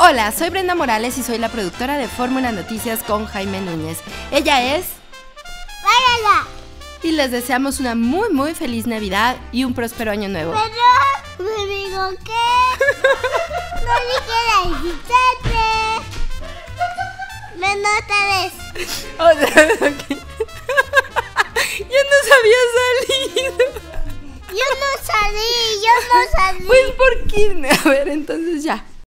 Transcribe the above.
Hola, soy Brenda Morales y soy la productora de Fórmula Noticias con Jaime Núñez. Ella es... ¡Bárbara! Y les deseamos una muy muy feliz Navidad y un próspero año nuevo. Pero, me digo que... no dije la menos otra vez. Yo no sabía salir. Yo no salí. Pues, ¿por qué? A ver, entonces ya.